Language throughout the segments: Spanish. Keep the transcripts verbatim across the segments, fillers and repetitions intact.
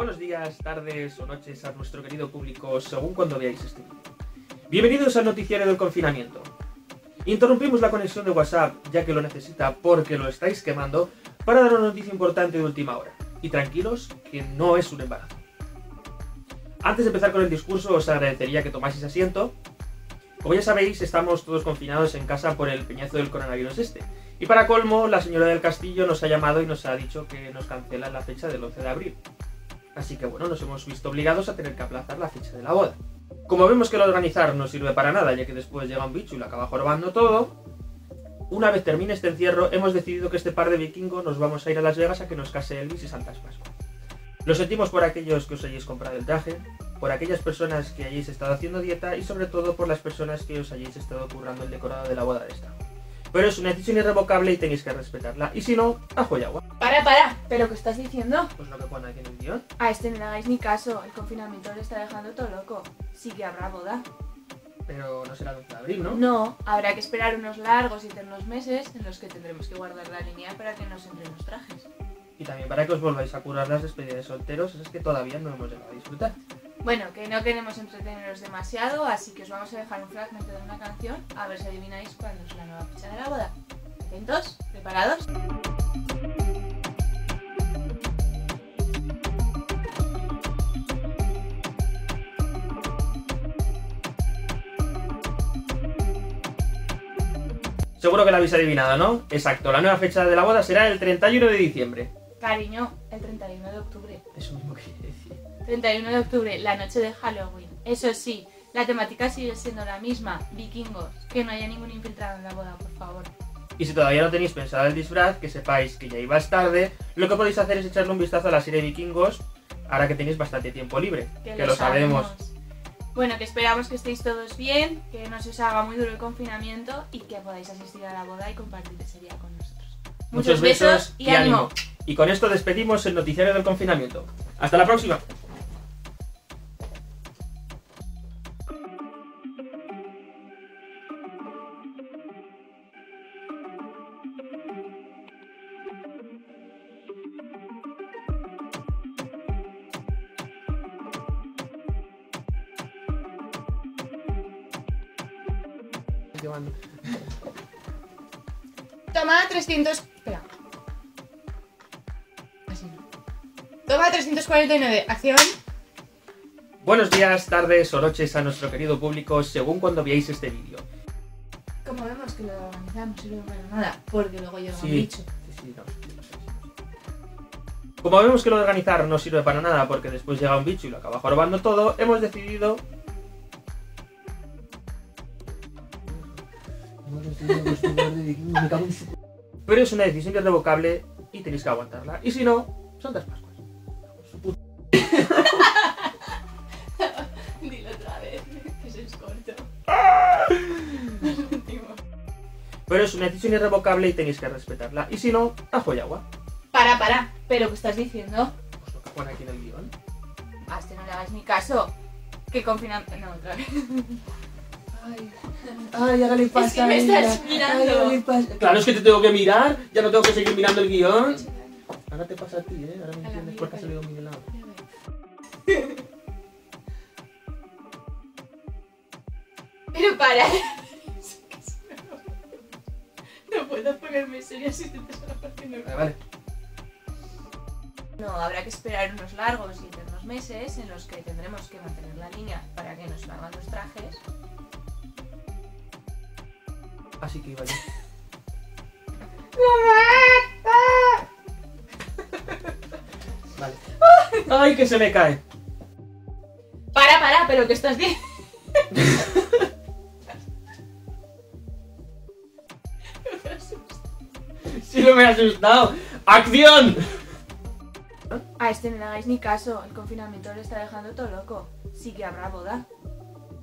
buenos días, tardes o noches a nuestro querido público, según cuando veáis este vídeo. Bienvenidos al noticiario del confinamiento. Interrumpimos la conexión de WhatsApp, ya que lo necesita porque lo estáis quemando, para dar una noticia importante de última hora. Y tranquilos, que no es un embarazo. Antes de empezar con el discurso, os agradecería que tomaseis asiento. Como ya sabéis, estamos todos confinados en casa por el peñazo del coronavirus este. Y para colmo, la señora del castillo nos ha llamado y nos ha dicho que nos cancela la fecha del once de abril. Así que bueno, nos hemos visto obligados a tener que aplazar la fecha de la boda. Como vemos que el organizar no sirve para nada, ya que después llega un bicho y lo acaba jorobando todo, una vez termine este encierro, hemos decidido que este par de vikingos nos vamos a ir a Las Vegas a que nos case Elvis y Santas Pascuas. Lo sentimos por aquellos que os hayáis comprado el traje, por aquellas personas que hayáis estado haciendo dieta y sobre todo por las personas que os hayáis estado currando el decorado de la boda de esta. Pero es una decisión irrevocable y tenéis que respetarla. Y si no, ajo y agua. ¡Para, para! ¿Pero qué estás diciendo? Pues lo que pone aquí en el guión. A este no le hagáis ni caso. El confinamiento le está dejando todo loco. Sí que habrá boda. Pero no será el once de abril, ¿no? No. Habrá que esperar unos largos y eternos meses en los que tendremos que guardar la línea para que nos entren los trajes. Y también para que os volváis a curar las despedidas de solteros, es que todavía no hemos llegado a disfrutar. Bueno, que no queremos entreteneros demasiado, así que os vamos a dejar un fragmento de una canción, a ver si adivináis cuándo es la nueva fecha de la boda. ¿Atentos? ¿Preparados? Seguro que la habéis adivinado, ¿no? Exacto, la nueva fecha de la boda será el treinta y uno de diciembre. Cariño, el treinta y uno de octubre. Eso mismo quería decir. treinta y uno de octubre, la noche de Halloween. Eso sí, la temática sigue siendo la misma, vikingos. Que no haya ningún infiltrado en la boda, por favor. Y si todavía no tenéis pensado el disfraz, que sepáis que ya ibas tarde, lo que podéis hacer es echarle un vistazo a la serie Vikingos, ahora que tenéis bastante tiempo libre, que, que lo sabemos. sabemos. Bueno, que esperamos que estéis todos bien, que no se os haga muy duro el confinamiento y que podáis asistir a la boda y compartir ese día con nosotros. Muchos, Muchos besos, besos y, y ánimo. ánimo. Y con esto despedimos el noticiario del confinamiento. ¡Hasta la próxima! Toma trescientos... Espera. Así no. Toma trescientos cuarenta y nueve. Acción. Buenos días, tardes o noches a nuestro querido público, según cuando veáis este vídeo. Como vemos que lo organizamos, no sirve para nada, porque luego llega un bicho. Sí, sí, no, sí, no, sí, sí. Como vemos que lo de organizar no sirve para nada, porque después llega un bicho y lo acaba jorobando todo, hemos decidido... Pero es una decisión irrevocable y tenéis que aguantarla. Y si no, Santas Pascuas. Dilo otra vez, que se os corto. Pero es una decisión irrevocable y tenéis que respetarla. Y si no, ajo y agua. Para, para. ¿Pero qué estás diciendo? Pues lo que pone aquí en el guión. A este no le hagas ni caso. Que confinamiento. No, otra vez. Ay, ay, hágale pasa. Es que me estás mirando. Ay, pasa. Claro, es que te tengo que mirar. Ya no tengo que seguir mirando el guión. Ahora te pasa a ti, ¿eh? Ahora me entiendes por qué ha salido mi helado. Pero para. No puedo ponerme seria si te estás haciendo. Vale, vale. No, habrá que esperar unos largos y eternos meses en los que tendremos que mantener la línea para que nos salgan los trajes. Así que iba yo. Vale. ¡Ay, que se me cae! Para, para, pero que estás bien. Sí, no me he asustado. ¡Acción! A este no le hagáis ni caso. El confinamiento le está dejando todo loco. Sí que habrá boda.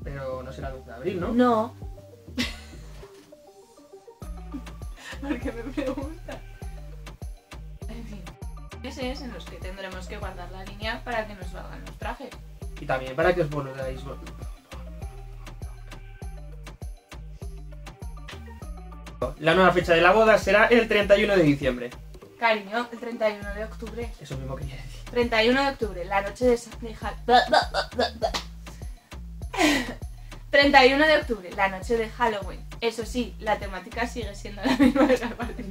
Pero no será el once de abril, ¿no? No. Porque me pregunta. En fin, meses en los que tendremos que guardar la línea para que nos valgan los trajes. Y también para que os volváis. La nueva fecha de la boda será el treinta y uno de diciembre. Cariño, el treinta y uno de octubre. Eso mismo quería decir. treinta y uno de octubre, la noche de San treinta y uno de octubre, la noche de Halloween. Eso sí, la temática sigue siendo la misma de las partes.